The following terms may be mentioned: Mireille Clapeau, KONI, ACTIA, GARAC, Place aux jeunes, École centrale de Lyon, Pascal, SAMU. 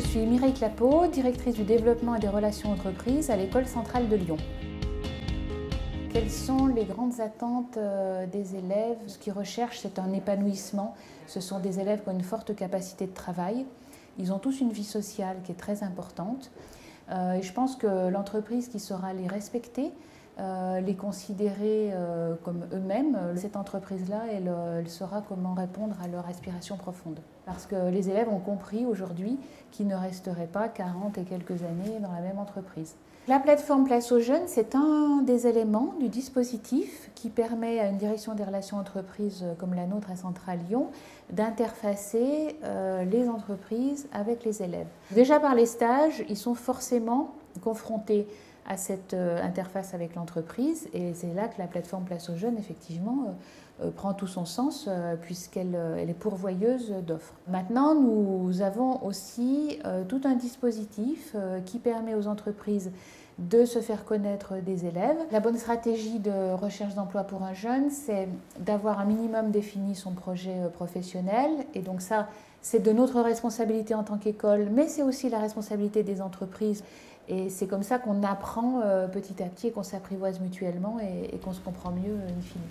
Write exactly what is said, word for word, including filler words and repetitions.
Je suis Mireille Clapeau, directrice du développement et des relations entreprises à l'École centrale de Lyon. Quelles sont les grandes attentes des élèves? Ce qu'ils recherchent, c'est un épanouissement. Ce sont des élèves qui ont une forte capacité de travail. Ils ont tous une vie sociale qui est très importante. Euh, et je pense que l'entreprise qui saura les respecter, euh, les considérer euh, comme eux-mêmes, cette entreprise-là, elle, elle saura comment répondre à leurs aspirations profondes. Parce que les élèves ont compris aujourd'hui qu'ils ne resteraient pas quarante et quelques années dans la même entreprise. La plateforme Place aux jeunes, c'est un des éléments du dispositif qui permet à une direction des relations entreprises comme la nôtre à Centrale Lyon d'interfacer euh, les entreprises avec les élèves. Déjà par les stages, ils sont forcément confrontés à cette euh, interface avec l'entreprise et c'est là que la plateforme Place aux jeunes, effectivement, euh, euh, prend tout son sens euh, puisqu'elle euh, elle est pourvoyeuse d'offres. Maintenant, nous avons aussi euh, tout un dispositif euh, qui permet aux entreprises de se faire connaître des élèves. La bonne stratégie de recherche d'emploi pour un jeune, c'est d'avoir un minimum défini son projet professionnel. Et donc ça, c'est de notre responsabilité en tant qu'école, mais c'est aussi la responsabilité des entreprises. Et c'est comme ça qu'on apprend petit à petit et qu'on s'apprivoise mutuellement et qu'on se comprend mieux in fine.